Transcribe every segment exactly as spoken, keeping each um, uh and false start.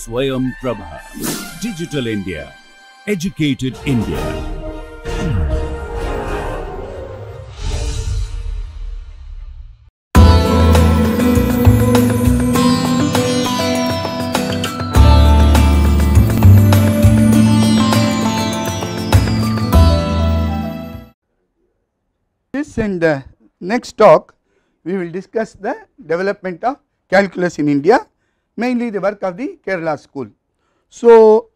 Swayam Prabha. Digital India. Educated India. In the next talk, we will discuss the development of calculus in India, mainly the work of the Kerala school. So,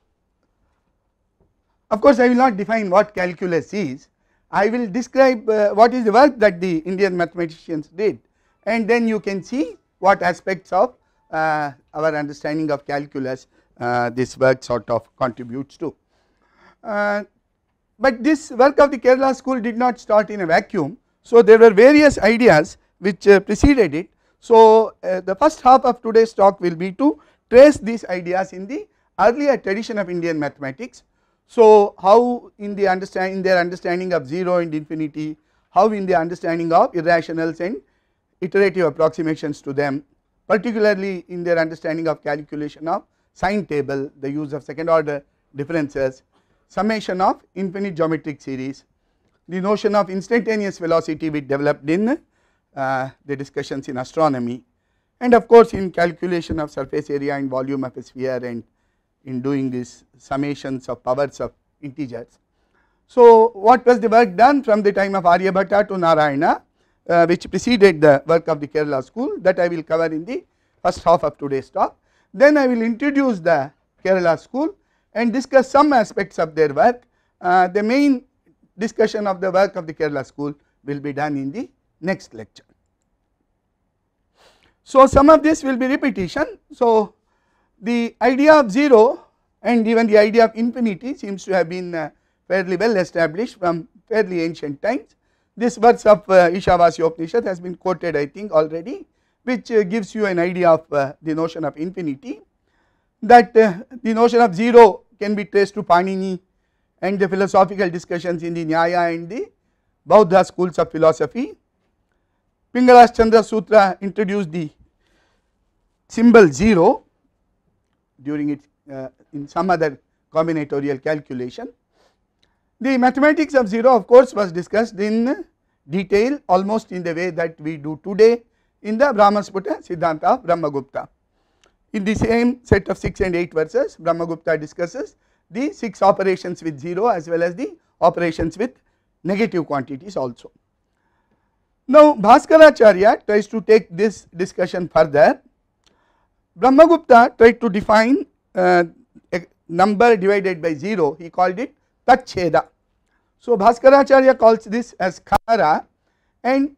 of course, I will not define what calculus is. I will describe uh, what is the work that the Indian mathematicians did, and then you can see what aspects of uh, our understanding of calculus uh, this work sort of contributes to. Uh, but this work of the Kerala school did not start in a vacuum. So, there were various ideas which uh, preceded it. So, uh, the first half of today's talk will be to trace these ideas in the earlier tradition of Indian mathematics. So, how in the understand in their understanding of zero and infinity, how in the understanding of irrationals and iterative approximations to them, particularly in their understanding of calculation of sine table, the use of second order differences, summation of infinite geometric series. The notion of instantaneous velocity which developed in uh, the discussions in astronomy, and of course in calculation of surface area and volume of a sphere, and in doing these summations of powers of integers. So, what was the work done from the time of Aryabhata to Narayana, uh, which preceded the work of the Kerala school, that I will cover in the first half of today's talk. Then I will introduce the Kerala school and discuss some aspects of their work. Uh, the main discussion of the work of the Kerala school will be done in the next lecture. So, some of this will be repetition. So, the idea of zero and even the idea of infinity seems to have been uh, fairly well established from fairly ancient times. This verse of uh, Isha Vasya Upanishad has been quoted, I think, already, which uh, gives you an idea of uh, the notion of infinity, that uh, the notion of zero can be traced to Panini and the philosophical discussions in the Nyaya and the Bauddha schools of philosophy. Pingala's Chandra Sutra introduced the symbol zero during it uh, in some other combinatorial calculation. The mathematics of zero, of course, was discussed in detail almost in the way that we do today in the Brahmasphutasiddhanta of Brahmagupta. In the same set of six and eight verses, Brahmagupta discusses the six operations with zero as well as the operations with negative quantities also. Now, Bhaskaracharya tries to take this discussion further. Brahmagupta tried to define uh, a number divided by zero, he called it Tatcheda. So, Bhaskaracharya calls this as Kara, and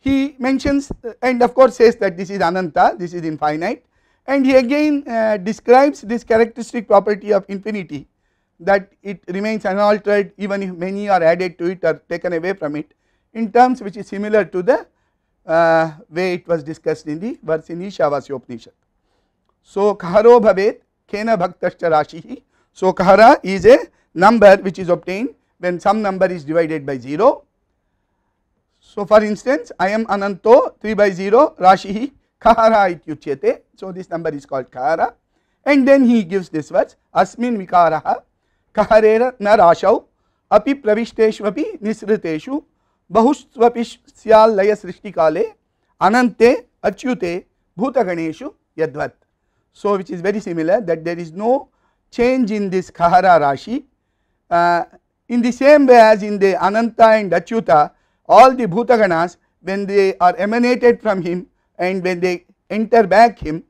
he mentions uh, and of course says that this is Ananta, this is infinite. And he again uh, describes this characteristic property of infinity, that it remains unaltered even if many are added to it or taken away from it, in terms which is similar to the uh, way it was discussed in the verse in Isha Vasya Upanishad. So, Kaharo Bhavet Khena Bhaktascha Rashihi. So, Kahara is a number which is obtained when some number is divided by zero. So, for instance, I am Ananto three by zero Rashihi Kahara ityuchyate. So, this number is called Kahara, and then he gives this verse, Asmin Vikaraha Kaharera Narashau Api Pravisteshvapi Nisriteshu Bahusvapish Syal Laya Srishtikale Anante Achyute Bhutaganeshu Yadvat. So, which is very similar, that there is no change in this Kahara Rashi. Uh, in the same way as in the Ananta and Achyuta, all the Bhutaganas, when they are emanated from him and when they enter back him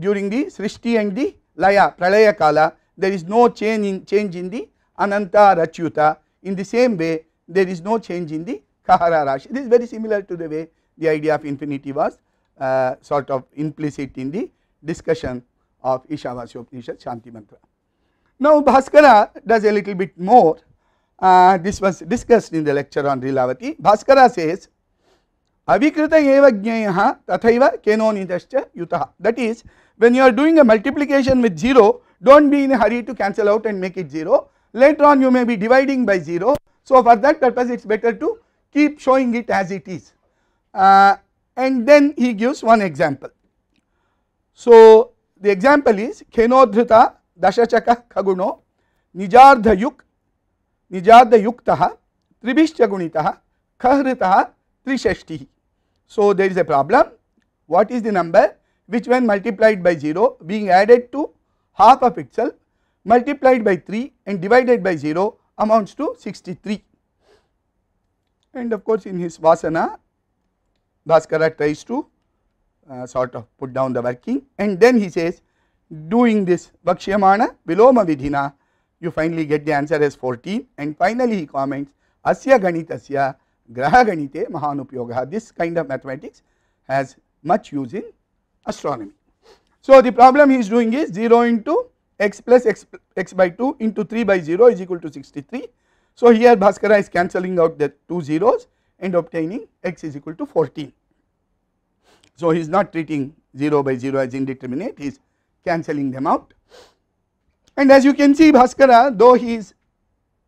during the Srishti and the Laya, Pralaya Kala, there is no change in, change in the Ananta or Achyuta. In the same way, there is no change in the Kahara Rashi. This is very similar to the way the idea of infinity was uh, sort of implicit in the discussion of Isha Vasya Upanishad Shanti Mantra. Now, Bhaskara does a little bit more. Uh, this was discussed in the lecture on Lilavati. Bhaskara says, Avikrita eva jnaya tathaiva kenonitascha yutaha. That is, when you are doing a multiplication with zero, do not be in a hurry to cancel out and make it zero. Later on you may be dividing by zero. So, for that purpose it is better to keep showing it as it is. Uh, and then he gives one example. So, The example is Khenodhrita Dashachaka Khaguno Nijardhayuk Nijardhayuktaha Tribhishchagunitaha Khahritaha Trishashtihi. So there is a problem. What is the number which when multiplied by zero being added to half of itself multiplied by three and divided by zero amounts to sixty-three. And of course in his Vasana, Bhaskara tries to uh, sort of put down the working, and then he says doing this Vakshyamana Viloma Vidhina you finally get the answer as fourteen, and finally he comments Asya Ganitasya Graha Ganite Mahanupyogaha. This kind of mathematics has much use in astronomy. So the problem he is doing is zero into x plus x, x by two into three by zero is equal to sixty-three. So here Bhaskara is cancelling out the two zeros and obtaining x is equal to fourteen. So he is not treating zero by zero as indeterminate, he is cancelling them out. And as you can see, Bhaskara, though he is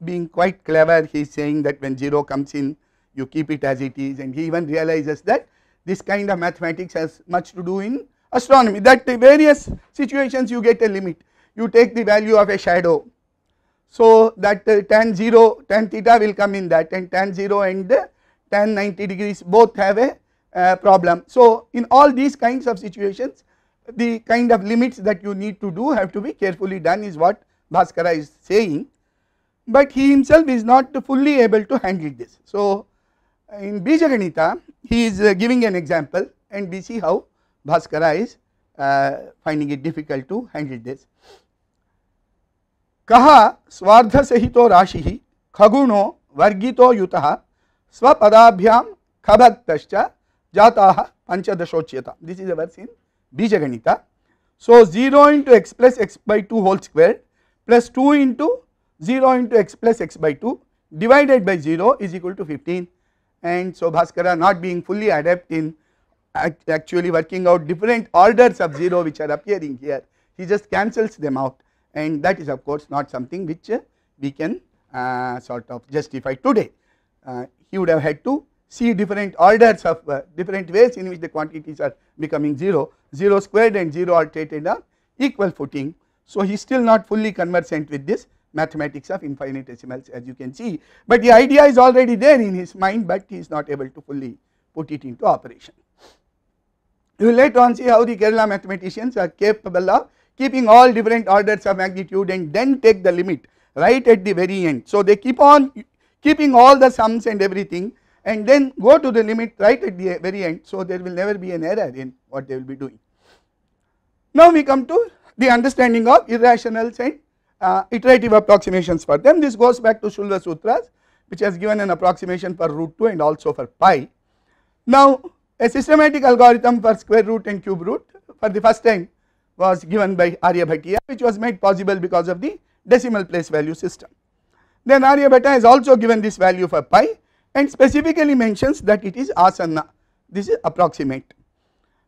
being quite clever, he is saying that when zero comes in you keep it as it is, and he even realizes that this kind of mathematics has much to do in astronomy, that the various situations you get a limit. You take the value of a shadow, so that uh, tan zero, tan theta will come in that, and tan zero and uh, tan ninety degrees both have a uh, problem. So in all these kinds of situations, the kind of limits that you need to do have to be carefully done is what Bhaskara is saying, but he himself is not fully able to handle this. So in Bijaganita he is uh, giving an example, and we see how Bhaskara is uh, finding it difficult to handle this. Kaha Swardha Sahito Rashihi Khaguno Vargito Yutaha Swapadabhyam Khabhattascha Jataha Panchadashochyata. This is a verse in Bijaganita. So zero into x plus x by two whole squared plus two into zero into x plus x by two divided by zero is equal to fifteen. And so Bhaskara, not being fully adept in act actually working out different orders of zero which are appearing here, he just cancels them out, and that is of course not something which uh, we can uh, sort of justify today. Uh, he would have had to see different orders of uh, different ways in which the quantities are becoming zero. zero squared and zero are treated on equal footing. So he is still not fully conversant with this mathematics of infinitesimals, as you can see, but the idea is already there in his mind, but he is not able to fully put it into operation. You will later on see how the Kerala mathematicians are capable of keeping all different orders of magnitude and then take the limit right at the very end. So they keep on keeping all the sums and everything, and then go to the limit right at the very end, so there will never be an error in what they will be doing. Now we come to the understanding of irrationals and Uh, iterative approximations for them. This goes back to Chandra Sutras, which has given an approximation for root two and also for pi. Now a systematic algorithm for square root and cube root for the first time was given by Aryabhata, which was made possible because of the decimal place value system. Then Aryabhata has also given this value for pi and specifically mentions that it is asana, this is approximate,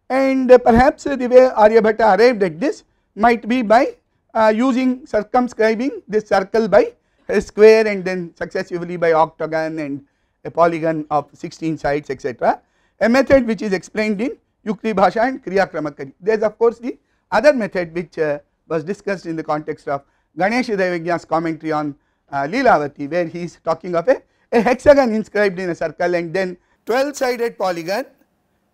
and uh, perhaps uh, the way Aryabhata arrived at this might be by Uh, using circumscribing this circle by a square and then successively by octagon and a polygon of sixteen sides, et cetera. A method which is explained in Yuktibhasha and Kriyakramakari. There is of course the other method which uh, was discussed in the context of Ganeshadevagya's commentary on uh, Lilavati, where he is talking of a, a hexagon inscribed in a circle and then twelve sided polygon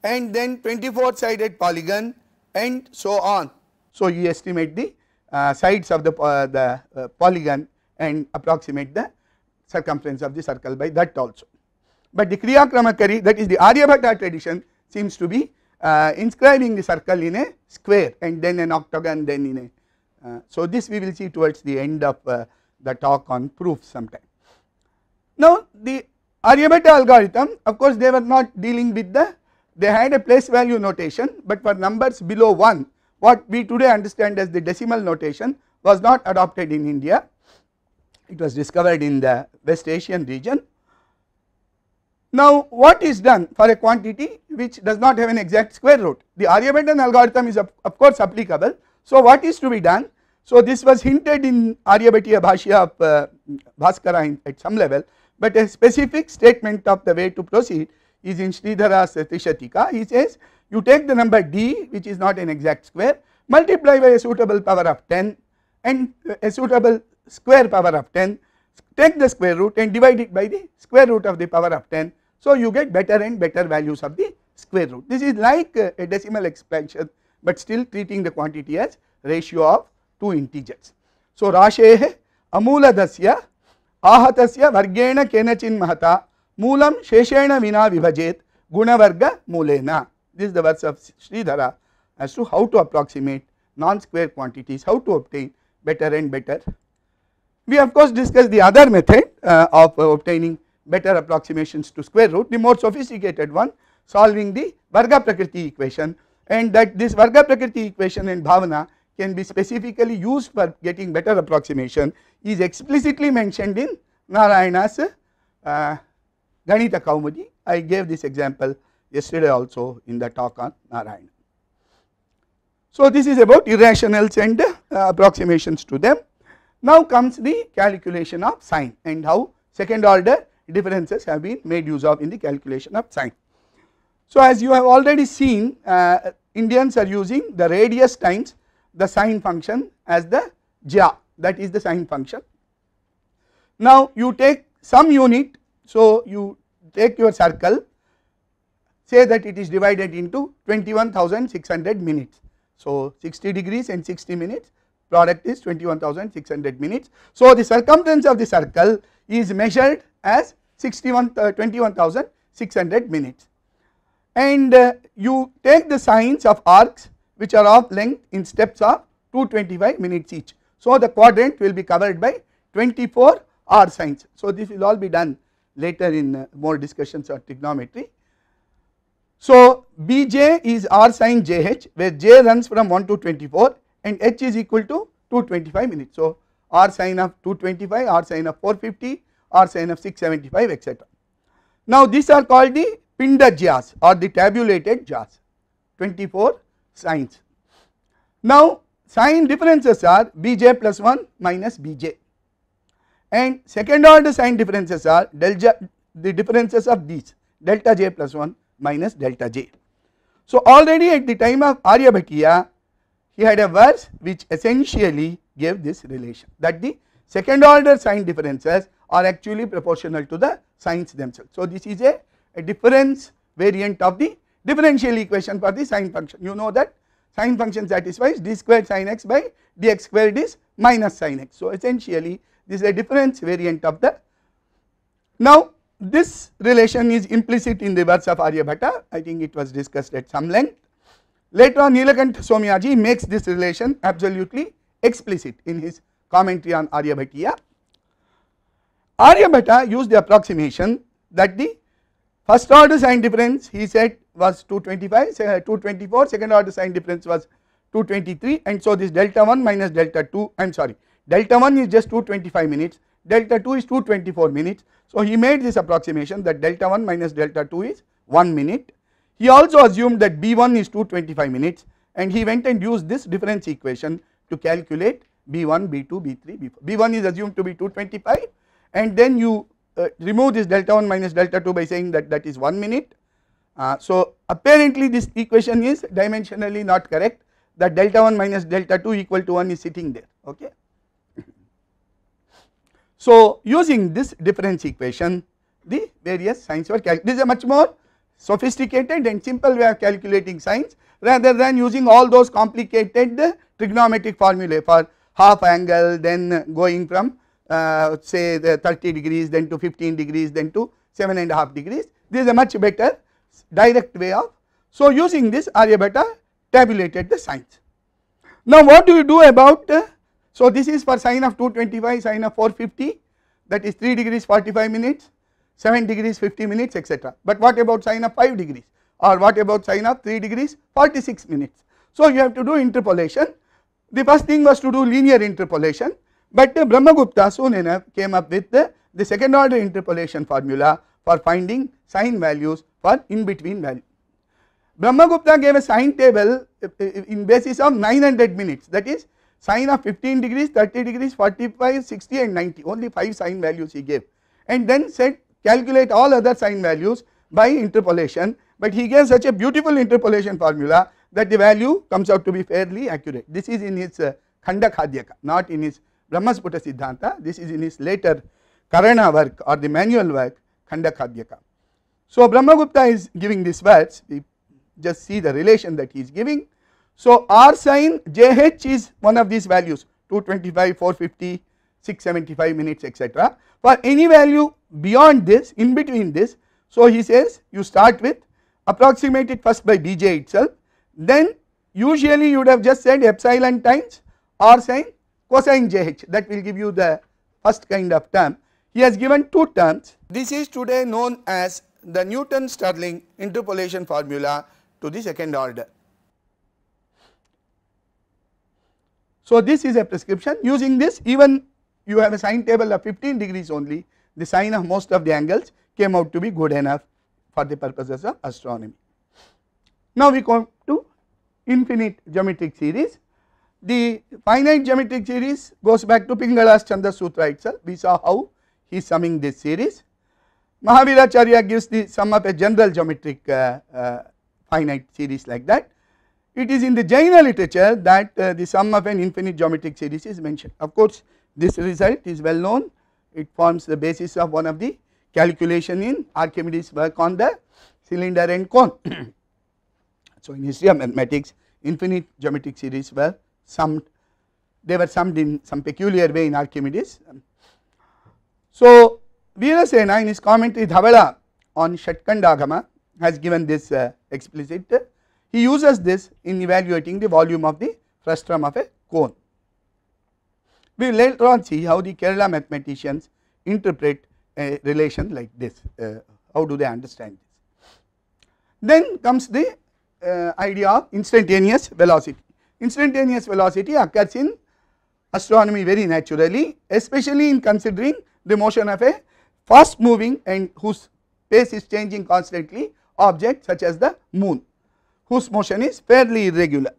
and then twenty-four sided polygon and so on. So you estimate the Uh, sides of the, uh, the uh, polygon and approximate the circumference of the circle by that also. But the Kriyakramakari, that is the Aryabhata tradition, seems to be uh, inscribing the circle in a square and then an octagon, then in a. Uh, so this we will see towards the end of uh, the talk on proofs sometime. Now the Aryabhata algorithm, of course they were not dealing with the, they had a place value notation, but for numbers below one, what we today understand as the decimal notation was not adopted in India. It was discovered in the West Asian region. Now what is done for a quantity which does not have an exact square root? The Aryabhatan algorithm is of, of course applicable. So what is to be done? So this was hinted in Aryabhatiya Bhashya of uh, Bhaskara in, at some level, but a specific statement of the way to proceed is in Sridhara's Trishatika. He says you take the number d, which is not an exact square, multiply by a suitable power of ten and a suitable square power of ten, take the square root and divide it by the square root of the power of ten. So, you get better and better values of the square root. This is like a decimal expansion, but still treating the quantity as ratio of two integers. So, Rashehe Amuladasya Ahatasya Vargena Kenachin Mahata Moolam Sheshena Vina Vibhajet Gunavarga Mulena. This is the verse of Sridhara as to how to approximate non-square quantities, how to obtain better and better. We of course discussed the other method uh, of uh, obtaining better approximations to square root, the more sophisticated one, solving the Varga Prakriti equation, and that this Varga Prakriti equation and Bhavana can be specifically used for getting better approximation is explicitly mentioned in Narayana's uh, Ganita Kaumudi. I gave this example yesterday also in the talk on Narayana. So, this is about irrationals and uh, approximations to them. Now comes the calculation of sign and how second order differences have been made use of in the calculation of sign. So, as you have already seen, uh, Indians are using the radius times the sine function as the ja, that is the sine function. Now, you take some unit, so you take your circle, say that it is divided into twenty-one thousand six hundred minutes. So, sixty degrees and sixty minutes, product is twenty-one thousand six hundred minutes. So, the circumference of the circle is measured as twenty-one thousand six hundred minutes. And uh, you take the signs of arcs which are of length in steps of two hundred twenty-five minutes each. So, the quadrant will be covered by twenty-four R signs. So, this will all be done later in uh, more discussions on trigonometry. So, B J is R sine J H, where J runs from one to twenty-four and H is equal to two hundred twenty-five minutes. So, R sine of two hundred twenty-five, R sine of four hundred fifty, R sine of six hundred seventy-five, et cetera. Now, these are called the Pinda Jas or the tabulated Jas, twenty-four signs. Now, sign differences are B J plus one minus B J, and second order sign differences are delta, the differences of these delta J plus one minus delta J. So, already at the time of Aryabhatiya, he had a verse which essentially gave this relation, that the second order sign differences are actually proportional to the signs themselves. So, this is a, a difference variant of the differential equation for the sine function. You know that sine function satisfies d squared sine x by dx squared is minus sine x. So, essentially this is a difference variant of the. Now, this relation is implicit in the words of Aryabhata. I think it was discussed at some length. Later on, Nilakantha Somayaji makes this relation absolutely explicit in his commentary on Aryabhatiya. Aryabhata used the approximation that the first order sign difference, he said, was two hundred twenty-five, two hundred twenty-four, second order sign difference was two hundred twenty-three, and so this delta one minus delta two, I am sorry, delta one is just two hundred twenty-five minutes, delta two is two hundred twenty-four minutes. So, he made this approximation that delta one minus delta two is one minute. He also assumed that B one is two hundred twenty-five minutes, and he went and used this difference equation to calculate B one, B two, B three, B four. B one is assumed to be two hundred twenty-five, and then you uh, remove this delta one minus delta two by saying that that is one minute. Uh, so, apparently this equation is dimensionally not correct, that delta one minus delta two equal to one is sitting there. Okay. So, using this difference equation, the various signs were calculated. This is a much more sophisticated and simple way of calculating signs rather than using all those complicated trigonometric formulae for half angle, then going from uh, say the thirty degrees, then to fifteen degrees, then to seven and a half degrees. This is a much better direct way of. So, using this, Aryabhata tabulated the signs. Now, what do you do about? Uh, So, this is for sine of two hundred twenty-five, sine of four hundred fifty, that is three degrees forty-five minutes, seven degrees fifty minutes, et cetera. But what about sine of five degrees, or what about sine of three degrees forty-six minutes? So, you have to do interpolation. The first thing was to do linear interpolation, but uh, Brahmagupta soon enough came up with uh, the second order interpolation formula for finding sine values for in between value. Brahmagupta gave a sine table in basis of nine hundred minutes, that is sine of fifteen degrees, thirty degrees, forty-five, sixty and ninety, only five sine values he gave, and then said calculate all other sine values by interpolation, but he gave such a beautiful interpolation formula that the value comes out to be fairly accurate. This is in his uh, Khanda Khadyaka, not in his Brahmasphutasiddhanta. This is in his later Karana work or the manual work, Khanda Khadyaka. So Brahmagupta is giving these words, we just see the relation that he is giving. So R sine J H is one of these values, two twenty-five, four fifty, six seventy-five minutes, et cetera. For any value beyond this, in between this, so he says you start with, approximate it first by B J itself, then usually you would have just said epsilon times R sine cosine J H, that will give you the first kind of term. He has given two terms. This is today known as the Newton-Stirling interpolation formula to the second order. So this is a prescription. Using this, even you have a sine table of fifteen degrees only, the sine of most of the angles came out to be good enough for the purposes of astronomy. Now we come to infinite geometric series. The finite geometric series goes back to Pingala's Chandra Sutra itself. We saw how he is summing this series. Mahabhaskariya gives the sum of a general geometric uh, uh, finite series like that. It is in the Jaina literature that uh, the sum of an infinite geometric series is mentioned. Of course, this result is well known. It forms the basis of one of the calculation in Archimedes' work on the cylinder and cone. So in history of mathematics, infinite geometric series were summed, they were summed in some peculiar way in Archimedes. So Virasena in his commentary Dhavala on Shatkandagama has given this uh, explicit, uh, he uses this in evaluating the volume of the frustrum of a cone. We will later on see how the Kerala mathematicians interpret a relation like this, uh, how do they understand this. Then comes the uh, idea of instantaneous velocity. Instantaneous velocity occurs in astronomy very naturally, especially in considering the motion of a fast moving and whose pace is changing constantly object such as the moon, whose motion is fairly irregular.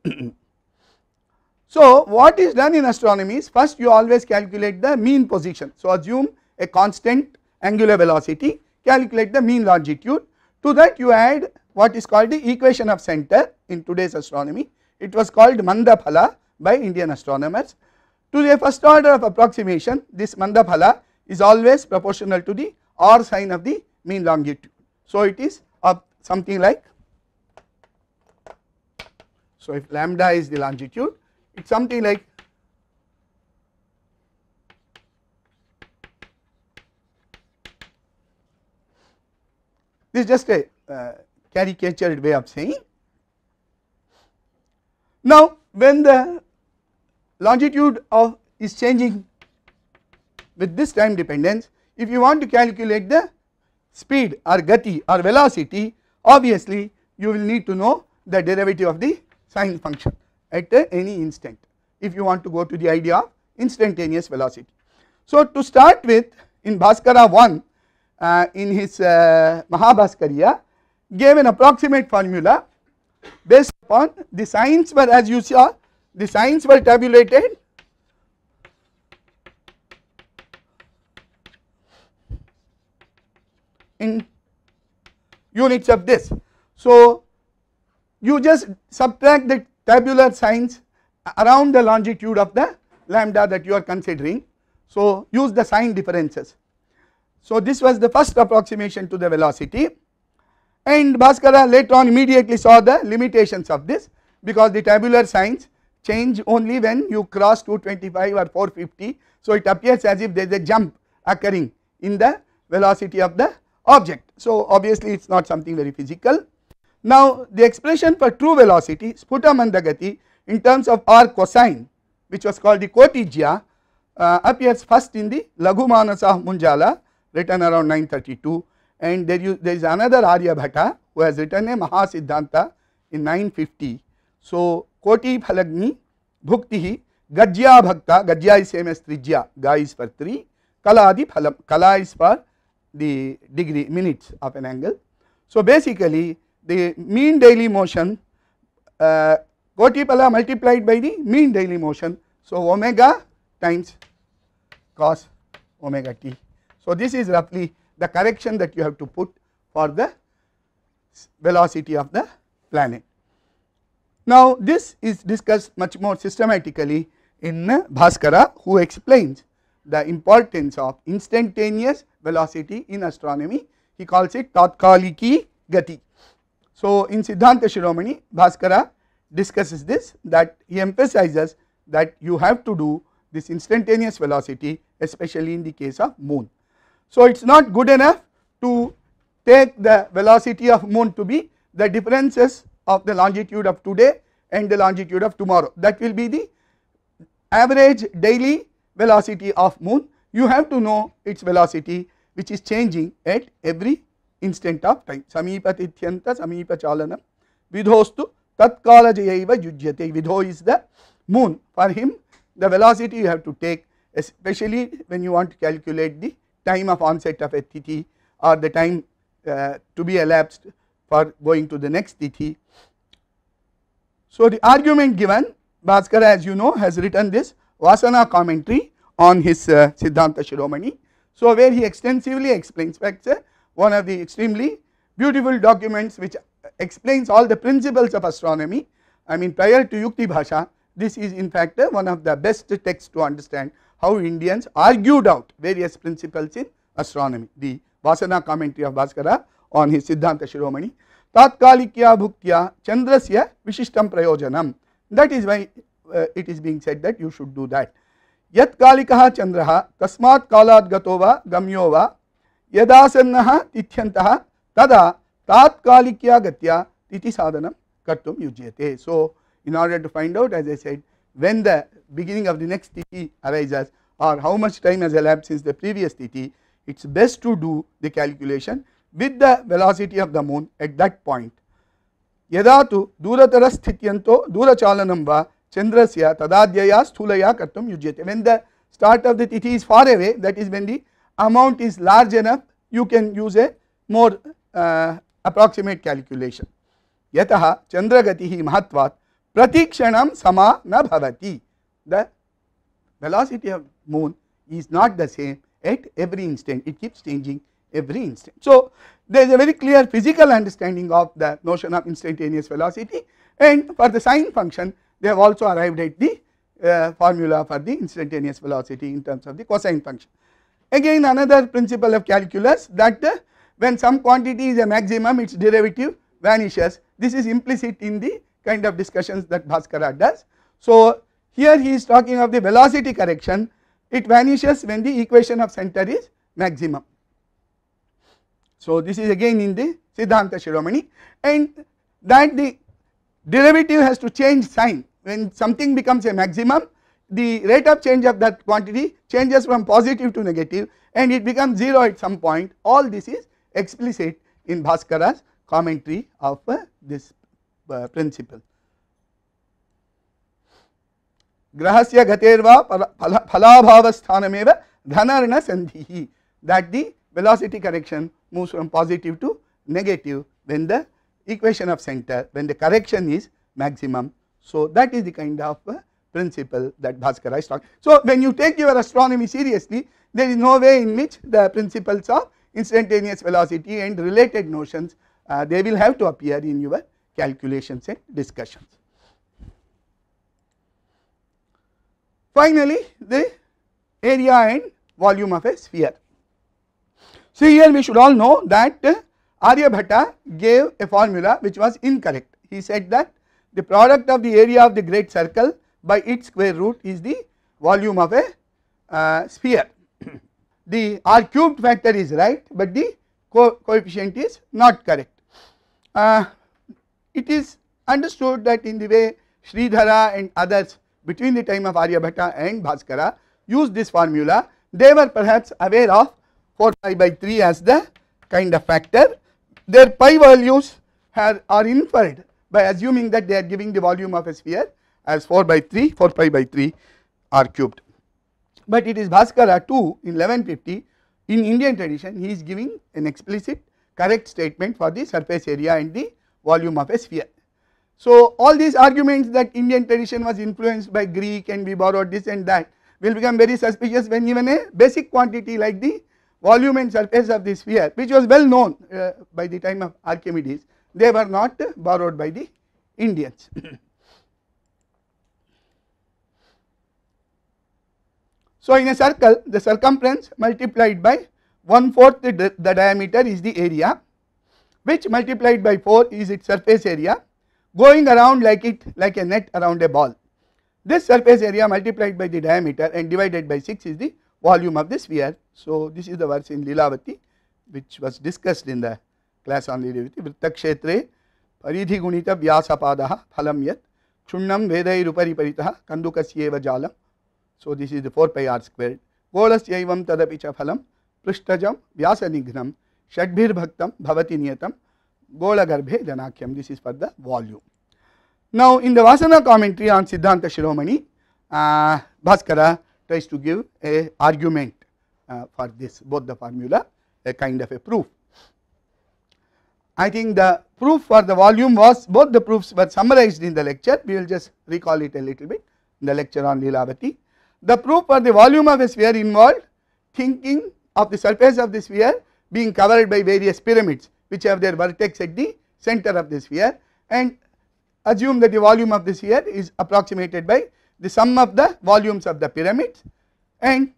So what is done in astronomy is, first you always calculate the mean position. So assume a constant angular velocity, calculate the mean longitude, to that you add what is called the equation of center. In today's astronomy it was called Mandaphala by Indian astronomers. To the first order of approximation, this Mandaphala is always proportional to the R sine of the mean longitude. So it is of something like, so if lambda is the longitude, it is something like this, is just a uh, caricatured way of saying. Now when the longitude of is changing with this time dependence, if you want to calculate the speed or gati or velocity, obviously you will need to know the derivative of the sine function at uh, any instant if you want to go to the idea of instantaneous velocity. So to start with, in Bhaskara one, uh, in his uh, Mahabhaskariya, gave an approximate formula based upon the sines were, as you saw, the sines were tabulated. In units of this. So you just subtract the tabular sines around the longitude of the lambda that you are considering. So use the sine differences. So this was the first approximation to the velocity, and Bhaskara later on immediately saw the limitations of this, because the tabular sines change only when you cross two twenty-five or four fifty. So it appears as if there is a jump occurring in the velocity of the object. So obviously it is not something very physical. Now the expression for true velocity, Sputa Mandagati, in terms of R cosine, which was called the Kotijya, uh, appears first in the Lagumanasa Munjala, written around nine thirty-two, and there, you, there is another Aryabhata who has written a Mahasiddhanta in nine fifty. So Koti Phalagni Bhuktihi Gajya Bhakta, Gajya is same as Trijya, Ga is for three, Kala, adi phalam, Kala is for the degree minutes of an angle. So basically the mean daily motion, uh, Kotipala multiplied by the mean daily motion, so omega times cos omega t. So this is roughly the correction that you have to put for the velocity of the planet. Now this is discussed much more systematically in Bhaskara, who explains the importance of instantaneous velocity in astronomy. He calls it tatkaliki gati. So in Siddhanta Shiromani, Bhaskara discusses this, that he emphasizes that you have to do this instantaneous velocity, especially in the case of moon. So it is not good enough to take the velocity of moon to be the differences of the longitude of today and the longitude of tomorrow. That will be the average daily velocity of moon. You have to know its velocity, which is changing at every instant of time. Samipatityanta samipachalanam vidhostu tatkala jayaiva yujyate. Vidho is the moon. For him, the velocity you have to take, especially when you want to calculate the time of onset of a tithi or the time uh, to be elapsed for going to the next tithi. So the argument given, Bhaskara, as you know, has written this Vasana commentary on his uh, Siddhanta Shiromani. So where he extensively explains, facts, uh, one of the extremely beautiful documents which explains all the principles of astronomy. I mean, prior to Yuktibhasha, this is in fact uh, one of the best texts to understand how Indians argued out various principles in astronomy. The Vasana commentary of Bhaskara on his Siddhanta Shiromani. Tatkalikya bhuktya chandrasya vishishtam prayojanam. That is why uh, it is being said that you should do that. Yat kalikaha chandraha tasmat kalat gatova gamyova yadasannaha tithyantaha tada tatkalikya gatya titi sadhanam kartum yujyate. So in order to find out, as I said, when the beginning of the next tithi arises or how much time has elapsed since the previous tithi, it is best to do the calculation with the velocity of the moon at that point. Yadatu duratara sthityanto durachalanam va chandrasya tadadyaya sthulaya kartum yujyate. When the start of the tithi is far away, that is when the amount is large enough, you can use a more uh, approximate calculation. Yataha chandragatihi mahatvat pratikshanam sama na bhavati. The velocity of moon is not the same at every instant, it keeps changing every instant. So there is a very clear physical understanding of the notion of instantaneous velocity, and for the sine function they have also arrived at the uh, formula for the instantaneous velocity in terms of the cosine function. Again, another principle of calculus, that uh, when some quantity is a maximum, its derivative vanishes. This is implicit in the kind of discussions that Bhaskara does. So here he is talking of the velocity correction. It vanishes when the equation of center is maximum. So this is again in the Siddhanta Shiromani, and that the derivative has to change sign. When something becomes a maximum, the rate of change of that quantity changes from positive to negative and it becomes zero at some point. All this is explicit in Bhaskara's commentary of uh, this uh, principle. Grahasya gaterva phalabhavasthanameva dhanarna sandhihi, that the velocity correction moves from positive to negative when the equation of center, when the correction is maximum. So that is the kind of uh, principle that Bhaskara is talking. So when you take your astronomy seriously, there is no way in which the principles of instantaneous velocity and related notions, uh, they will have to appear in your calculations and discussions. Finally, the area and volume of a sphere. So here we should all know that uh, Aryabhata gave a formula which was incorrect. He said that the product of the area of the great circle by its square root is the volume of a uh, sphere. The R cubed factor is right, but the co coefficient is not correct. Uh, it is understood that in the way Sridhara and others between the time of Aryabhata and Bhaskara used this formula, they were perhaps aware of four pi by three as the kind of factor. Their pi values have, are inferred by assuming that they are giving the volume of a sphere as four by three, four pi by three R cubed. But it is Bhaskara too, in eleven fifty, in Indian tradition, he is giving an explicit correct statement for the surface area and the volume of a sphere. So all these arguments that Indian tradition was influenced by Greek and we borrowed this and that will become very suspicious when even a basic quantity like the volume and surface of the sphere, which was well known uh, by the time of Archimedes, they were not uh, borrowed by the Indians. So in a circle, the circumference multiplied by one fourth the, the diameter is the area, which multiplied by four is its surface area, going around like it like a net around a ball. This surface area multiplied by the diameter and divided by six is the volume of the sphere. So this is the verse in Lilavati, which was discussed in the class on Lilavati. Vrittakshetre paridhi gunita vyasapadaha phalam yat chunnam vedayirupari paritaha kandukasyeva jalam. So this is the four pi r squared. Golasyevam tadapicha phalam prishtajam vyasanignam shadbhir bhaktam bhavati niyatam golagarbhe janakhyam. This is for the volume. Now in the Vasana commentary on Siddhanta Shiromani, uh, Bhaskara tries to give a argument uh, for this, both the formula, a kind of a proof. I think the proof for the volume was, both the proofs were summarized in the lecture. We will just recall it a little bit in the lecture on Lilavati. The proof for the volume of a sphere involved thinking of the surface of the sphere being covered by various pyramids which have their vertex at the center of the sphere, and assume that the volume of the sphere is approximated by the sum of the volumes of the pyramids, and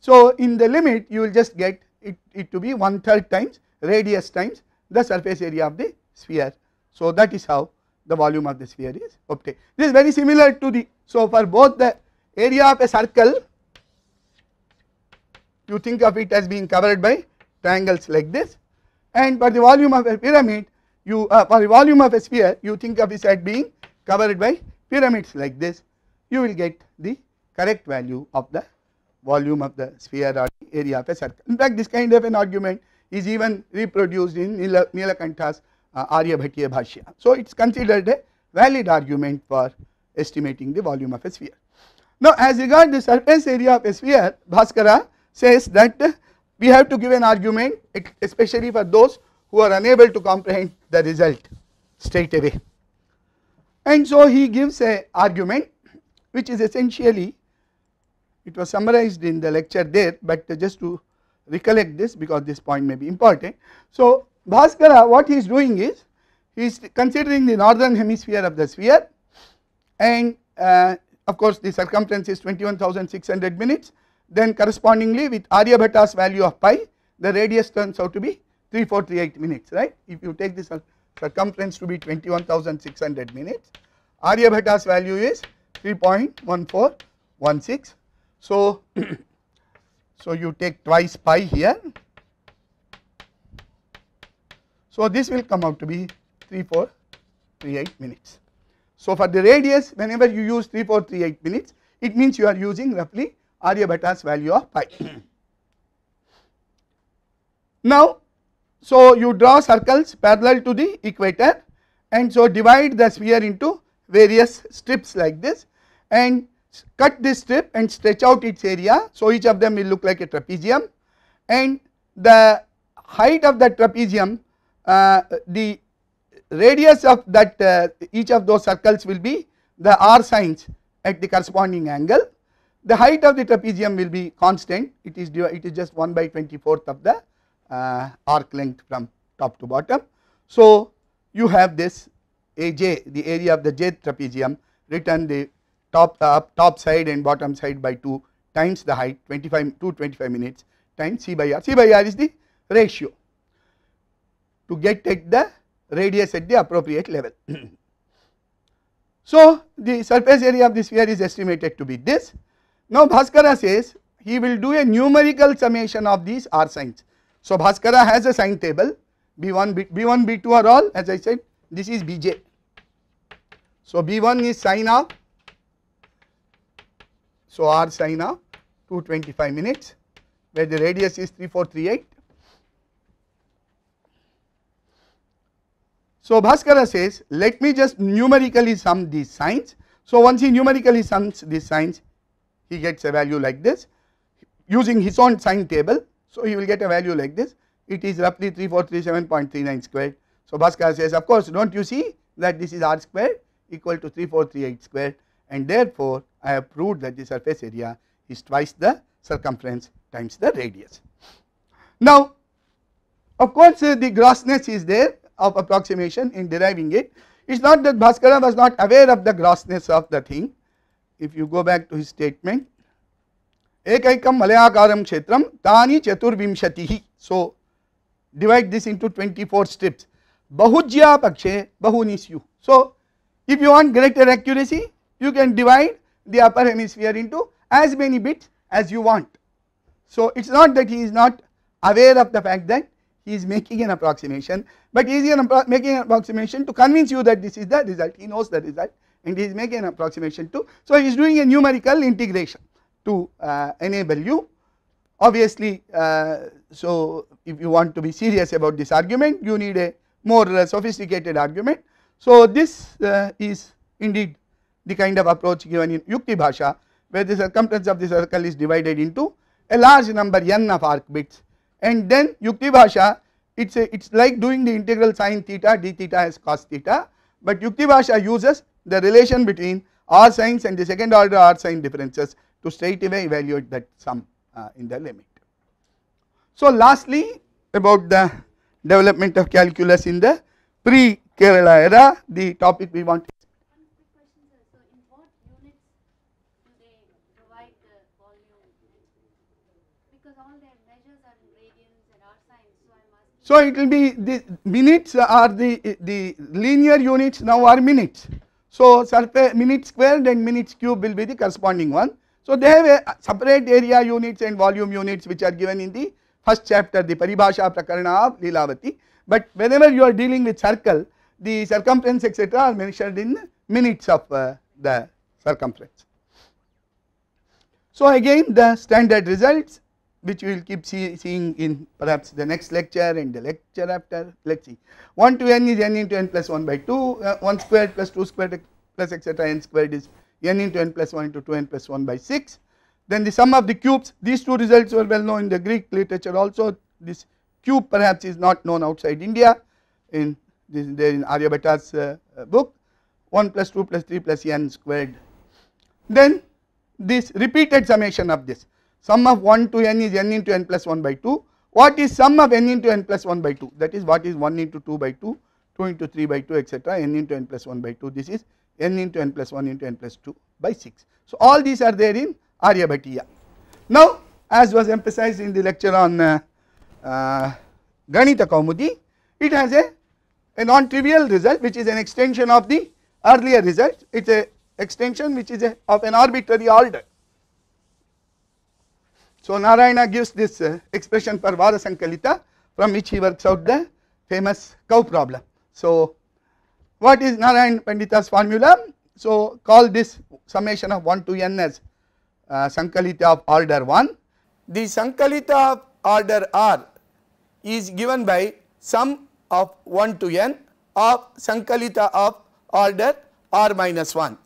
so in the limit you will just get it, it to be one third times radius times the surface area of the sphere. So that is how the volume of the sphere is obtained. This is very similar to the, so for both the area of a circle you think of it as being covered by triangles like this, and for the volume of a pyramid you uh, for the volume of a sphere you think of it as being covered by pyramids like this. You will get the correct value of the volume of the sphere or the area of a circle. In fact, this kind of an argument is even reproduced in Nilakantha's uh, Aryabhatiya Bhashya. So it is considered a valid argument for estimating the volume of a sphere. Now as regards the surface area of a sphere, Bhaskara says that uh, we have to give an argument, especially for those who are unable to comprehend the result straight away. And so he gives an argument which is essentially, it was summarized in the lecture there, but just to recollect this because this point may be important. So Bhaskara, what he is doing is, he is considering the northern hemisphere of the sphere, and uh, of course the circumference is twenty-one thousand six hundred minutes, then correspondingly with Aryabhata's value of pi, the radius turns out to be three thousand four hundred thirty-eight minutes, right. If you take this circumference to be twenty-one thousand six hundred minutes, Aryabhata's value is three point one four one six. So, so you take twice pi here. So this will come out to be three thousand four hundred thirty-eight minutes. So for the radius, whenever you use three thousand four hundred thirty-eight minutes, it means you are using roughly Aryabhata's value of pi. Now, so you draw circles parallel to the equator, and so divide the sphere into various strips like this, and cut this strip and stretch out its area. So each of them will look like a trapezium, and the height of that trapezium, uh, the radius of that uh, each of those circles will be the r signs at the corresponding angle. The height of the trapezium will be constant, it is it is just one by twenty-fourth of the uh, arc length from top to bottom. So you have this A J, the area of the jth trapezium, written the top uh, top side and bottom side by two times the height, twenty-five, two hundred twenty-five minutes times c by r. C by r is the ratio to get at the radius at the appropriate level. So the surface area of the sphere is estimated to be this. Now Bhaskara says he will do a numerical summation of these r signs. So Bhaskara has a sign table, b one, b two are all, as I said, this is B J. So B one is sine of, so r sine of two hundred twenty-five minutes, where the radius is three thousand four hundred thirty-eight. So Bhaskara says, let me just numerically sum these signs. So once he numerically sums these signs, he gets a value like this using his own sign table. So he will get a value like this. It is roughly three thousand four hundred thirty-seven point three nine squared. So Bhaskara says, of course, don't you see that this is r squared equal to three thousand four hundred thirty-eight squared, and therefore I have proved that the surface area is twice the circumference times the radius. Now of course uh, the grossness is there of approximation in deriving it. It is not that Bhaskara was not aware of the grossness of the thing. If you go back to his statement, Ekaikam Malayakaram Kshetram Tani Chaturvimshatihi. So divide this into twenty-four steps. Bahujya Pakshe Bahunisyu. So if you want greater accuracy, you can divide the upper hemisphere into as many bits as you want. So it is not that he is not aware of the fact that he is making an approximation, but he is making an approximation to convince you that this is the result. He knows the result and he is making an approximation too. So he is doing a numerical integration to uh, enable you. Obviously, uh, so if you want to be serious about this argument, you need a more uh, sophisticated argument. So this uh, is indeed the kind of approach given in Yuktibhasha, where the circumference of the circle is divided into a large number n of arc bits, and then Yuktibhasha, it is it's like doing the integral sin theta d theta as cos theta, but Yuktibhasha uses the relation between r sines and the second order r sine differences to straight away evaluate that sum uh, in the limit. So lastly, about the development of calculus in the pre-Kerala era, the topic we want. So it will be the minutes are the, the linear units now are minutes. So surface minute squared and minutes cube will be the corresponding one. So they have a separate area units and volume units which are given in the first chapter, the Paribhasha Prakarana of Lilavati. But whenever you are dealing with circle, the circumference et cetera are measured in minutes of uh, the circumference. So again the standard results, which we will keep see, seeing in perhaps the next lecture and the lecture after. Let us see. one to n is n into n plus one by two, uh, one squared plus two squared plus et cetera n squared is n into n plus one into two n plus one by six. Then the sum of the cubes, these two results were well known in the Greek literature also. This cube perhaps is not known outside India, in this there in Aryabhata's uh, uh, book, one plus two plus three plus n squared. Then this repeated summation of this. Sum of one to n is n into n plus one by two. What is sum of n into n plus one by two? That is what is one into two by two, two into three by two, et cetera. N into n plus one by two. This is n into n plus one into n plus two by six. So all these are there in Aryabhatiya. Now, as was emphasized in the lecture on uh, uh, Ganita Kaumudi, it has a, a non-trivial result which is an extension of the earlier result. It is an extension which is a, of an arbitrary order. So Narayana gives this uh, expression for Varasankalita, from which he works out the famous cow problem. So what is Narayana Pandita's formula? So call this summation of one to n as uh, Sankalita of order one. The Sankalita of order r is given by sum of one to n of Sankalita of order r minus one,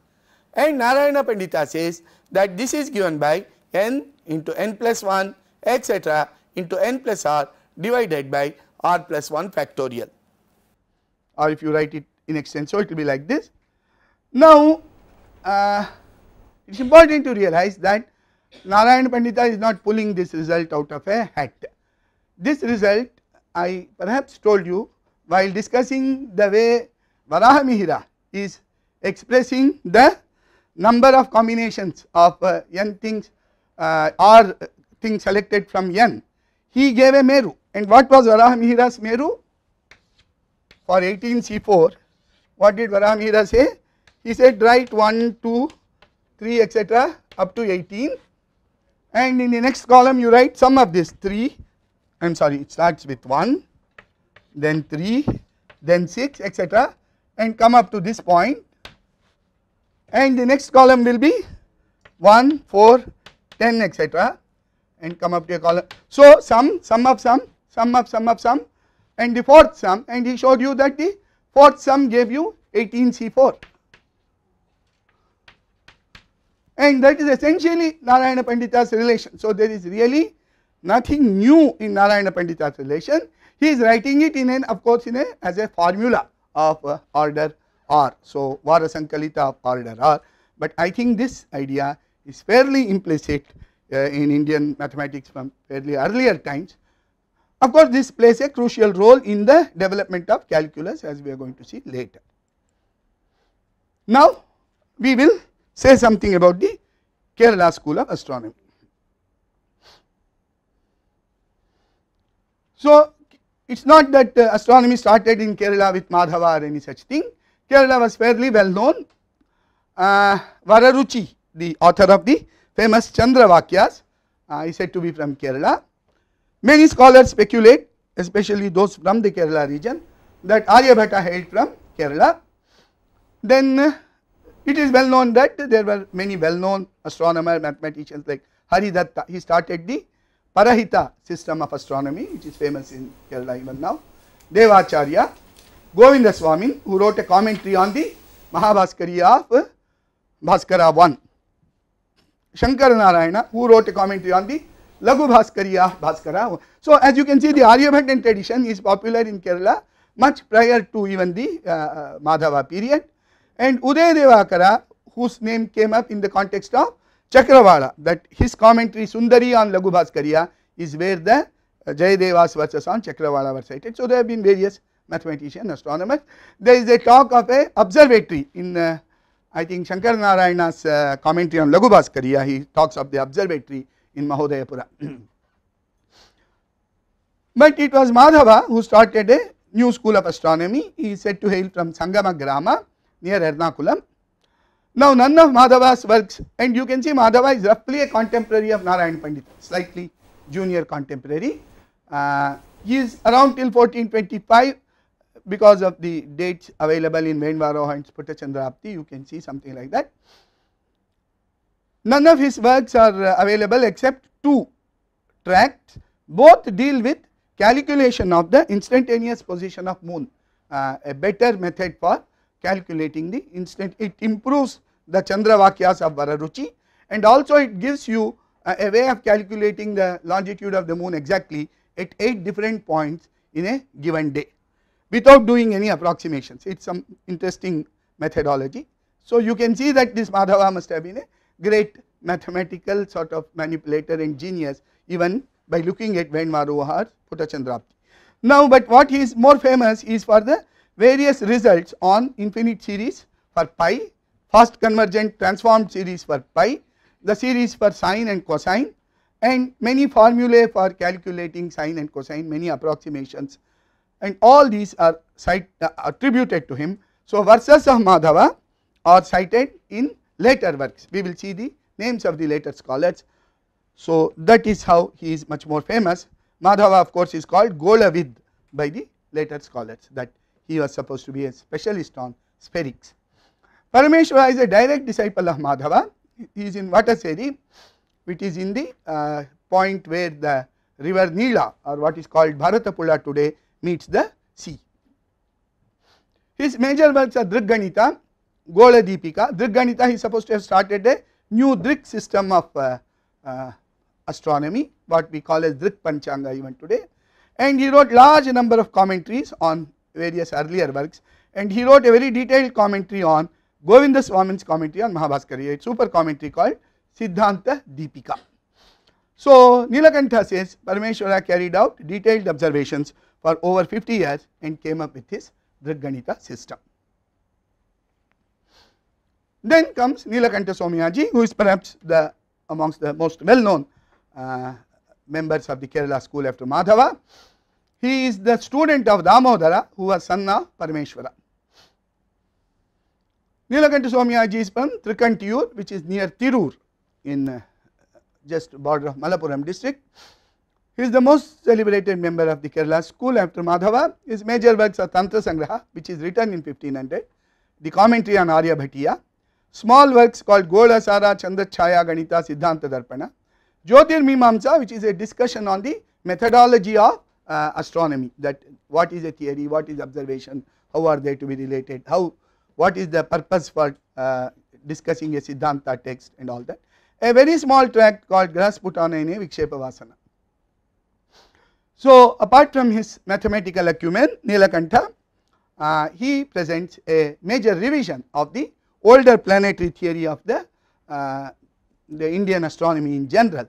and Narayana Pandita says that this is given by n into n plus one et cetera into n plus r divided by r plus one factorial, or if you write it in extenso, it will be like this. Now uh, it is important to realize that Narayana Pandita is not pulling this result out of a hat. This result I perhaps told you while discussing the way Varahamihira is expressing the number of combinations of uh, n things Uh, or things selected from n. He gave a Meru, and what was Varahamihira's Meru? For eighteen C four, what did Varahamihira say? He said write one, two, three et cetera up to eighteen, and in the next column you write sum of this three, I am sorry, it starts with one, then three, then six et cetera, and come up to this point, and the next column will be one, four, ten et cetera, and come up to a column. So sum, sum of sum, sum of sum of sum, and the fourth sum, and he showed you that the fourth sum gave you eighteen C four, and that is essentially Narayana Pandita's relation. So there is really nothing new in Narayana Pandita's relation. He is writing it in an, of course, in a as a formula of uh, order r. So Varasankalita of order r, but I think this idea is fairly implicit uh, in Indian mathematics from fairly earlier times. Of course, this plays a crucial role in the development of calculus, as we are going to see later. Now we will say something about the Kerala school of astronomy. So it is not that uh, astronomy started in Kerala with Madhava or any such thing. Kerala was fairly well known. Uh, Vararuchi, the author of the famous Chandravakyas, uh, is said to be from Kerala. Many scholars speculate, especially those from the Kerala region, that Aryabhata hailed from Kerala. Then uh, it is well known that there were many well known astronomers, mathematicians like Haridatta. He started the Parahita system of astronomy, which is famous in Kerala even now. Devacharya, Govindaswamy, who wrote a commentary on the Mahabhaskariya of uh, Bhaskara one. Shankara Narayana, who wrote a commentary on the Lagubhaskariya of Bhaskara. So as you can see, the Aryabhatan tradition is popular in Kerala much prior to even the uh, uh, Madhava period. And Uday Devakara, whose name came up in the context of Chakravala, that his commentary Sundari on Lagubhaskariya is where the uh, Jayadeva's verses on Chakravala were cited. So there have been various mathematicians, astronomers. There is a talk of an observatory in uh, I think Shankar Narayana's uh, commentary on Lagubhaskariya. He talks of the observatory in Mahodayapura. But it was Madhava who started a new school of astronomy. He is said to hail from Sangamagrama near Ernakulam. Now none of Madhava's works, and you can see Madhava is roughly a contemporary of Narayana Pandita, slightly junior contemporary. Uh, he is around till fourteen twenty-five. Because of the dates available in Vainvaroha and Sputachandrapti, you can see something like that. None of his works are uh, available except two tracts. Both deal with calculation of the instantaneous position of moon, uh, a better method for calculating the instant. It improves the Chandravakyas of Vararuchi, and also it gives you uh, a way of calculating the longitude of the moon exactly at eight different points in a given day, without doing any approximations. It is some interesting methodology. So you can see that this Madhava must have been a great mathematical sort of manipulator and genius, even by looking at Vainvaroha or Sputachandrapti. Now but what he is more famous is for the various results on infinite series for pi, fast convergent transformed series for pi, the series for sine and cosine, and many formulae for calculating sine and cosine, many approximations. And all these are cite, uh, attributed to him. So verses of Madhava are cited in later works. We will see the names of the later scholars. So that is how he is much more famous. Madhava of course is called Golavid by the later scholars, that he was supposed to be a specialist on spherics. Parameshwara is a direct disciple of Madhava. He is in Vataseri, which is in the uh, point where the river Nila, or what is called Bharatapula today, meets the sea. His major works are Drikganita, Goladipika. Drikganita, he is supposed to have started a new Drik system of uh, uh, astronomy, what we call as Drik Panchanga even today. And he wrote large number of commentaries on various earlier works, and he wrote a very detailed commentary on Govindaswamy's commentary on Mahabhaskariya, a super commentary called Siddhanta Deepika. So Nilakantha says Parameshwara carried out detailed observations for over fifty years and came up with his Drikganita system. Then comes Nilakantha Somayaji, who is perhaps the amongst the most well known uh, members of the Kerala school after Madhava. He is the student of Damodara, who was son of Parameshwara. Nilakantha Somayaji is from Trikkantiur, which is near Tirur in uh, just border of Malappuram district. He is the most celebrated member of the Kerala school after Madhava. His major works are Tantra Sangraha, which is written in fifteen hundred, the commentary on Aryabhatiya, small works called Gola Sara, Chandra Chaya, Ganita, Siddhanta Darpana, Jyotir Mimamsa, which is a discussion on the methodology of uh, astronomy, that what is a theory, what is observation, how are they to be related, how, what is the purpose for uh, discussing a Siddhanta text and all that. A very small tract called Grasputanaine Vikshepa Vasana. So apart from his mathematical acumen, Nilakantha, uh, he presents a major revision of the older planetary theory of the, uh, the Indian astronomy in general,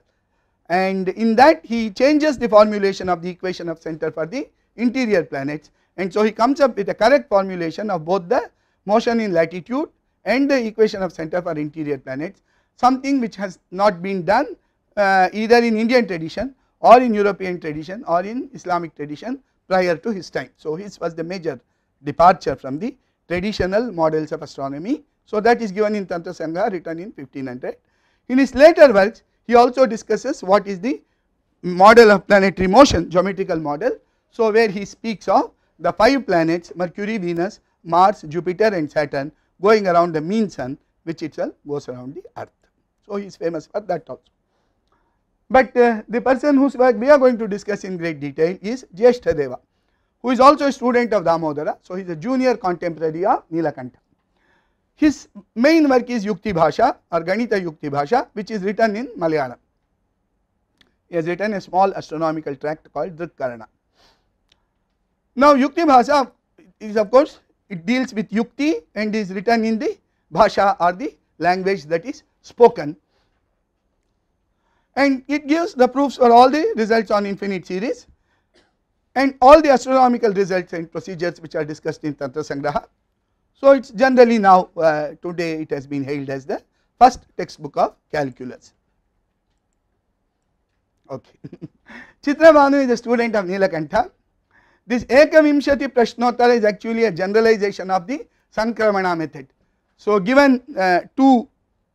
and in that he changes the formulation of the equation of center for the interior planets, and so he comes up with a correct formulation of both the motion in latitude and the equation of center for interior planets, something which has not been done uh, either in Indian tradition or in European tradition or in Islamic tradition prior to his time. So, his was the major departure from the traditional models of astronomy. So, that is given in Tantra Sangha, written in fifteen hundred. In his later works, he also discusses what is the model of planetary motion, geometrical model. So, where he speaks of the five planets Mercury, Venus, Mars, Jupiter and Saturn going around the mean sun, which itself goes around the earth. So, he is famous for that also. But uh, the person whose work we are going to discuss in great detail is Jyesthadeva, who is also a student of Damodara. So, he is a junior contemporary of Nilakantha. His main work is Yuktibhasha or Ganita Yuktibhasha, which is written in Malayalam. He has written a small astronomical tract called Drikganita. Now, Yuktibhasha is, of course, it deals with Yukti and is written in the Bhasha or the language that is spoken, and it gives the proofs for all the results on infinite series and all the astronomical results and procedures which are discussed in Tantra Sangraha. So, it is generally now uh, today it has been hailed as the first textbook of calculus. Okay. Chitravanu is a student of Nilakantha. This Ekavimshati Prashnottara is actually a generalization of the Sankramana method. So, given uh, two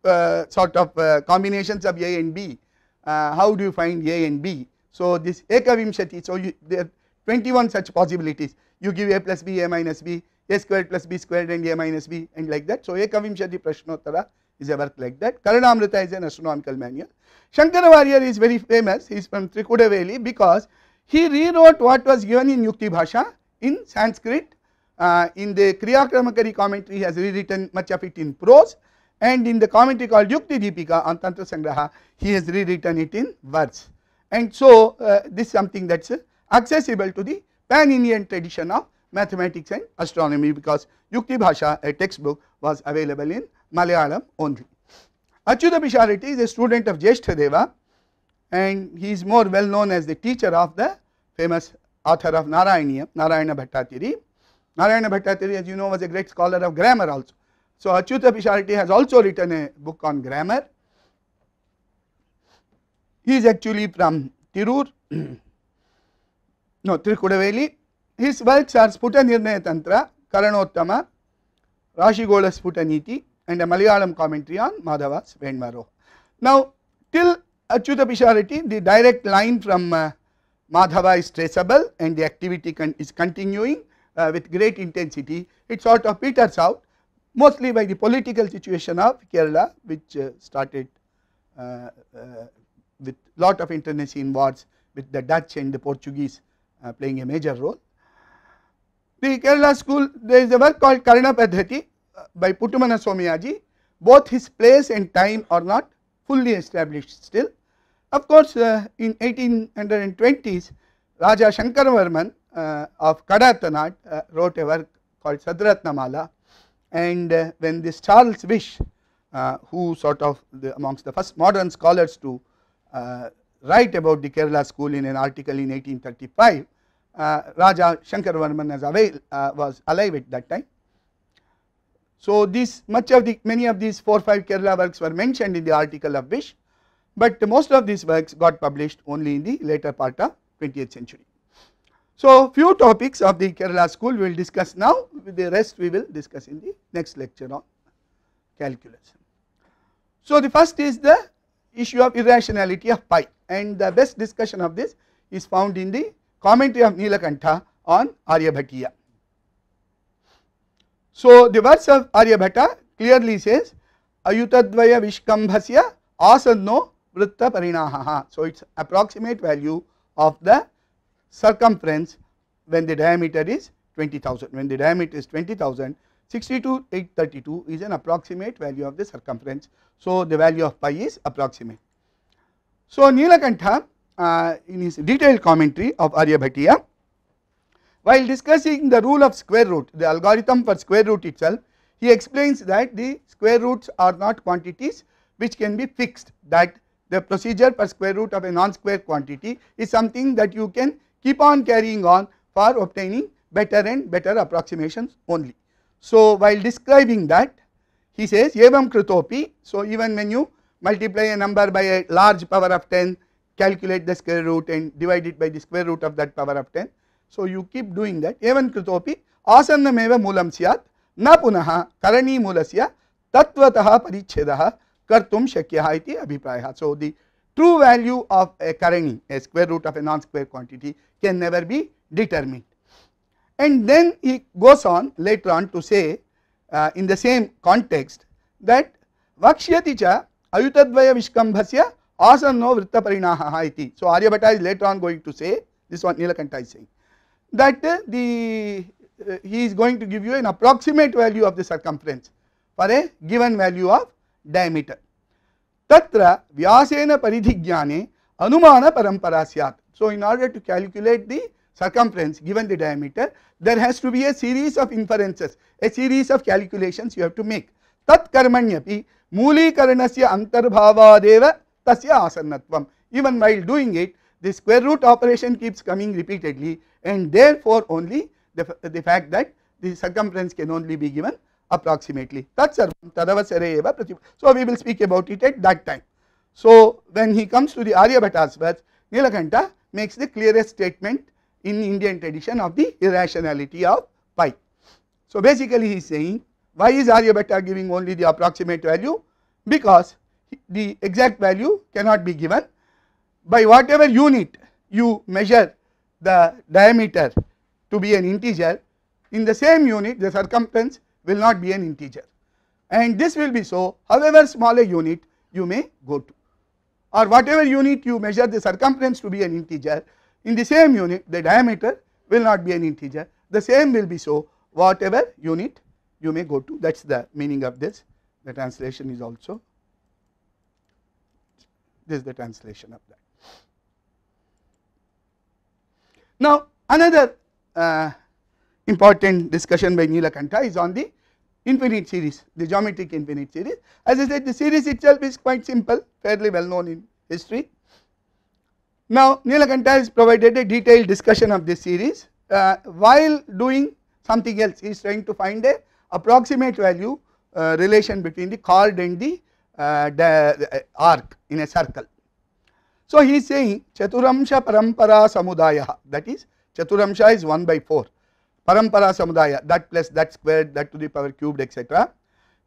uh, sort of uh, combinations of A and B, uh, how do you find A and B? So, this Ekavimshati, so you, there are twenty-one such possibilities. You give A plus B, A minus B, A squared plus B squared and A minus B and like that. So, Ekavimshati Prashnottara is a work like that. Karanamrita is an astronomical manual. Shankara Warrier is very famous, he is from Trikudaveli because he rewrote what was given in Yuktibhasha in Sanskrit. Uh, in the Kriyakramakari commentary, he has rewritten much of it in prose, and in the commentary called Yukti Deepika on Tantra Sangraha, he has rewritten it in verse. And so, uh, this is something that is uh, accessible to the pan-Indian tradition of mathematics and astronomy, because Yuktibhasha, a textbook, was available in Malayalam only. Achyutabhisharati is a student of Jyesthadeva, and he is more well known as the teacher of the famous author of Narayana, Narayana Bhattathiri. Narayana Bhattathiri, as you know, was a great scholar of grammar also. So, Achyutabhisharati has also written a book on grammar. He is actually from Tirur, no, Tirukudaveli. His works are Sputa Nirnaya Tantra, Karanottama, Rashigola Sputaniti, and a Malayalam commentary on Madhava, Svenmaro. Now, till Achyutabhisharati, the direct line from uh, Madhava is traceable and the activity con is continuing uh, with great intensity. It sort of peters out, mostly by the political situation of Kerala, which uh, started uh, uh, with lot of internecine wars with the Dutch and the Portuguese uh, playing a major role. The Kerala school, there is a work called Karana Padhati uh, by Putumana Somayaji. Both his place and time are not fully established still. Of course, uh, in eighteen twenties, Raja Shankaravarman uh, of Kadatanad uh, wrote a work called Sadratnamala, and uh, when this Charles Wish, uh, who sort of the, amongst the first modern scholars to uh, write about the Kerala school in an article in eighteen thirty-five, uh, Raja Shankaravarman was, avail, uh, was alive at that time. So, these much of the many of these four or five Kerala works were mentioned in the article of Wish, but most of these works got published only in the later part of twentieth century. So, few topics of the Kerala school we will discuss now, the rest we will discuss in the next lecture on calculus. So, the first is the issue of irrationality of pi, and the best discussion of this is found in the commentary of Nilakantha on Aryabhatiya. So, the verse of Aryabhata clearly says, Ayutadvaya Vishkambhasya Asadno Vritta Parinahaha. So, it is approximate value of the circumference when the diameter is twenty thousand. When the diameter is twenty thousand, sixty-two thousand eight hundred thirty-two is an approximate value of the circumference. So, the value of pi is approximate. So, Nilakantha uh, in his detailed commentary of Aryabhatiya, while discussing the rule of square root, the algorithm for square root itself, he explains that the square roots are not quantities which can be fixed, that the procedure for square root of a non-square quantity is something that you can keep on carrying on for obtaining better and better approximations only. So, while describing that, he says, Evam Kritopi, so even when you multiply a number by a large power of ten, calculate the square root and divide it by the square root of that power of ten. So you keep doing that. Evan kritopi asanameva mulam syat na punaha karani mulasya tatvataha parichedaha kartum shakyaha iti abhiprayaha. So the true value of a karani, a square root of a non-square quantity, can never be determined. And then he goes on later on to say uh, in the same context that vakshyati cha ayutadvaya vishkambhasya asanno vritta parinaha iti. So Aryabhata is later on going to say, this one Nilakantha is saying, that uh, the uh, he is going to give you an approximate value of the circumference for a given value of diameter. Tatra vyasena paridhigyane anumana parampara syat. So in order to calculate the circumference given the diameter, there has to be a series of inferences, a series of calculations you have to make. Tat karmanyapi moolikaranasya antarbhavadeva tasya asannatvam. Even while doing it, the square root operation keeps coming repeatedly, and therefore only the, the fact that the circumference can only be given approximately. Tat sarvam tadavasare eva pratipadasyat. So we will speak about it at that time. So when he comes to the Aryabhata's verse, Nilakantha makes the clearest statement in Indian tradition of the irrationality of pi. So basically he is saying, why is Aryabhata giving only the approximate value? Because the exact value cannot be given. By whatever unit you measure the diameter to be an integer, in the same unit the circumference will not be an integer, and this will be so however small a unit you may go to, or whatever unit you measure the circumference to be an integer, in the same unit the diameter will not be an integer, the same will be so whatever unit you may go to. That is the meaning of this. The translation is also, this is the translation of that. Now another uh, important discussion by Nilakantha is on the infinite series, the geometric infinite series. As I said, the series itself is quite simple, fairly well known in history. Now Nilakantha has provided a detailed discussion of this series uh, while doing something else. He is trying to find a approximate value uh, relation between the chord and the, uh, the uh, arc in a circle. So he is saying chaturamsha parampara samudaya, that is chaturamsha is one by four, parampara samudaya, that plus that squared, that to the power cubed, et cetera.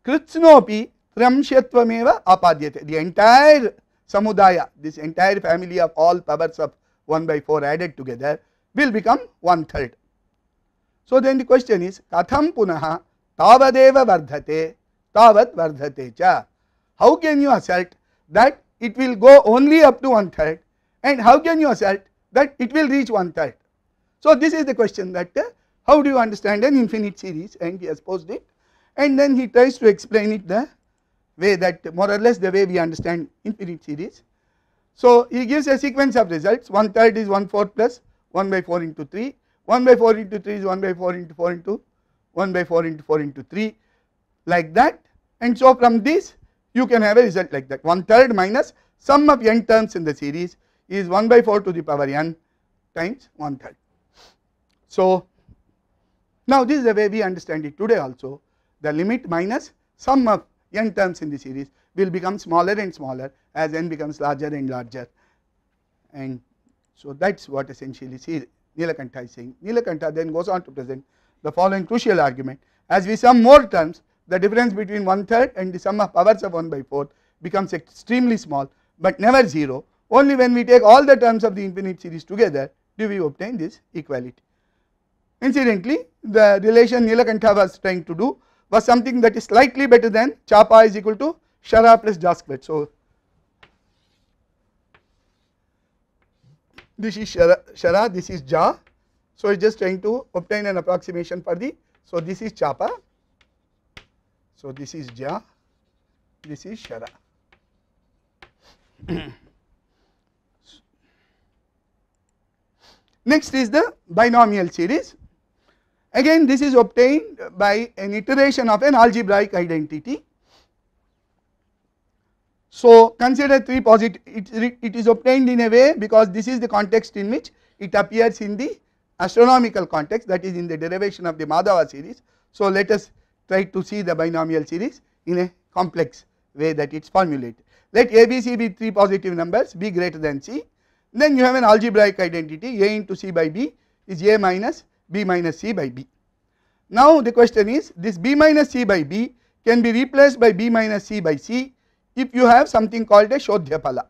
Kritsnopi tramshyatvam apadyate, the entire samudaya, this entire family of all powers of one by four added together will become one third. So then the question is katham punaha tavadeva vardhate tavad vardhate cha. How can you assert that it will go only up to one third, and how can you assert that it will reach one third? So this is the question, that uh, how do you understand an infinite series, and he has posed it, and then he tries to explain it the way that more or less the way we understand infinite series. So he gives a sequence of results. One third is one fourth plus one by four into three. One by four into three is one by four into four into one by four into four into three, like that. And so from this you can have a result like that. One third minus sum of n terms in the series is one by four to the power n times one third. So now this is the way we understand it today also. The limit minus sum of n terms in the series will become smaller and smaller as n becomes larger and larger, and so that's what essentially Nilakantha is saying. Nilakantha then goes on to present the following crucial argument: as we sum more terms, the difference between one third and the sum of powers of one by four becomes extremely small but never zero. Only when we take all the terms of the infinite series together do we obtain this equality. Incidentally, the relation Nilakantha was trying to do was something that is slightly better than Chapa is equal to Shara plus Jaskvet. So this is Shara, Shara, this is Ja. So he is just trying to obtain an approximation for the, so this is Chapa. So this is Ja, this is Shara. Next is the binomial series. Again, this is obtained by an iteration of an algebraic identity. So consider three positive, it, it is obtained in a way because this is the context in which it appears in the astronomical context, that is in the derivation of the Madhava series. So let us try to see the binomial series in a complex way that it is formulated. Let A B C be three positive numbers, B greater than C, Then you have an algebraic identity, A into C by B is A minus B minus C by B. Now the question is, this B minus C by B can be replaced by B minus C by C if you have something called a Shodhyapala.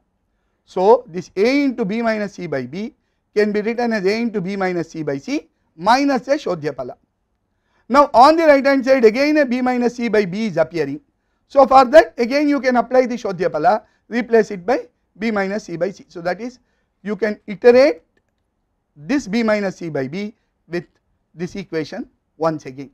So this A into B minus C by B can be written as A into B minus C by C minus a Shodhyapala. Now on the right hand side again a B minus C by B is appearing. So for that again you can apply the Shodhyapala, replace it by B minus C by C. So that is, you can iterate this B minus C by B with this equation once again.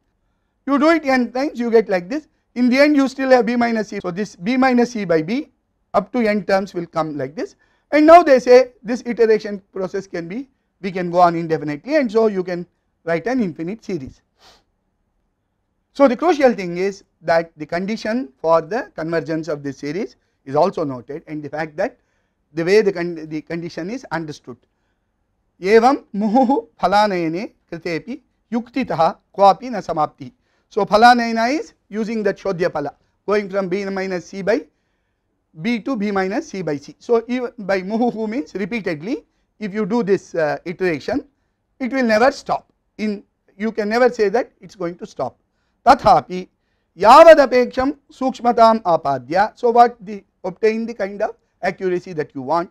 You do it n times, you get like this. In the end you still have B minus C. So this B minus C by B up to n terms will come like this. And now they say this iteration process can be, we can go on indefinitely, and so you can write an infinite series. So the crucial thing is that the condition for the convergence of this series is also noted, and the fact that the way the, con the condition is understood. Evam muhu phalanayane kritepi yuktitaha kvapi na samapti. So phalanayana is using that Shodhyapala, going from B minus C by B to B minus C by C. So even by muhu means repeatedly, if you do this uh, iteration, it will never stop. In you can never say that it is going to stop. Tathapi yavadapeksham sukshmatam apadya. So what the obtain the kind of accuracy that you want.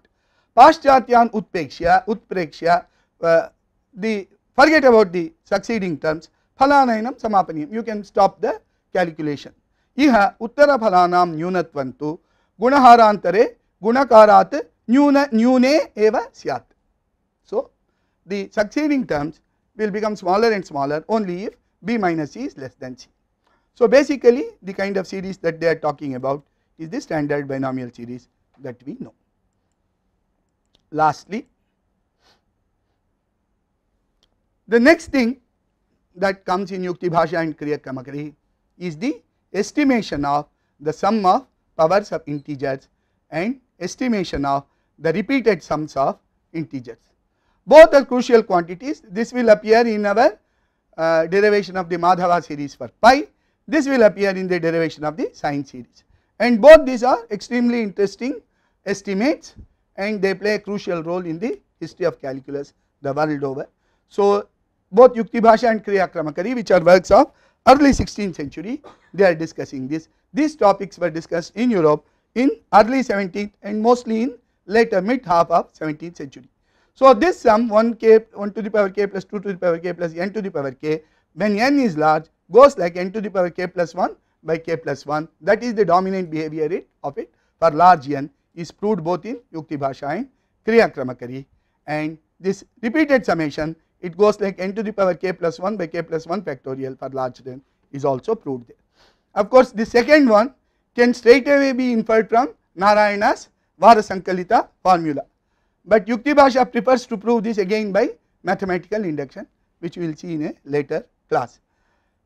Paschatyan utpekshya, utprekshya, uh, the forget about the succeeding terms. Phalanainam samapaniyam. You can stop the calculation. Iha uttara phalanam nyunatvantu gunaharantare gunakarat nyuna nyune eva syat. So the succeeding terms will become smaller and smaller only if B minus C is less than C. So basically the kind of series that they are talking about is the standard binomial series that we know. Lastly, the next thing that comes in Yuktibhasha and Kriyakramakari is the estimation of the sum of powers of integers and estimation of the repeated sums of integers. Both are crucial quantities. This will appear in our uh, derivation of the Madhava series for pi. This will appear in the derivation of the sine series. And both these are extremely interesting estimates, and they play a crucial role in the history of calculus the world over. So both Yuktibhasha and Kriyakramakari, which are works of early sixteenth century, they are discussing this. These topics were discussed in Europe in early seventeenth and mostly in later mid half of seventeenth century. So this sum one k one to the power k plus two to the power k plus n to the power k, when n is large, goes like n to the power k plus one by k plus one. That is the dominant behavior it, of it for large n, is proved both in Yuktibhasha and Kriyakramakari. And this repeated summation, it goes like n to the power k plus one by k plus one factorial for large n, is also proved there. Of course, the second one can straight away be inferred from Narayana's Varasankalita formula. But Yuktibhasha prefers to prove this again by mathematical induction, which we will see in a later class.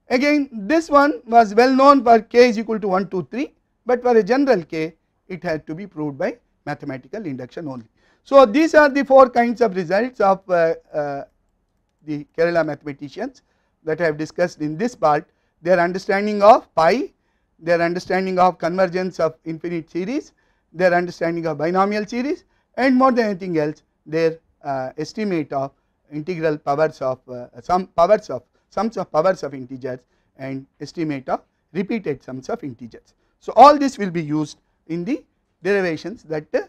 Again, this one was well known for k is equal to one, two, three, but for a general k, it had to be proved by mathematical induction only. So these are the four kinds of results of uh, uh, the Kerala mathematicians that I have discussed in this part: their understanding of pi, their understanding of convergence of infinite series, their understanding of binomial series, and more than anything else, their uh, estimate of integral powers of uh, some powers of sums of powers of integers and estimate of repeated sums of integers. So all this will be used in the derivations that uh,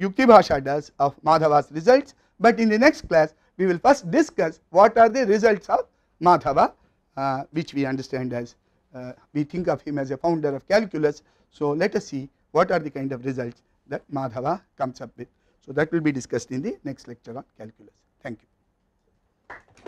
Yuktibhasha does of Madhava's results. But in the next class, we will first discuss what are the results of Madhava, uh, which we understand as uh, we think of him as a founder of calculus. So let us see what are the kind of results that Madhava comes up with. So that will be discussed in the next lecture on calculus. Thank you.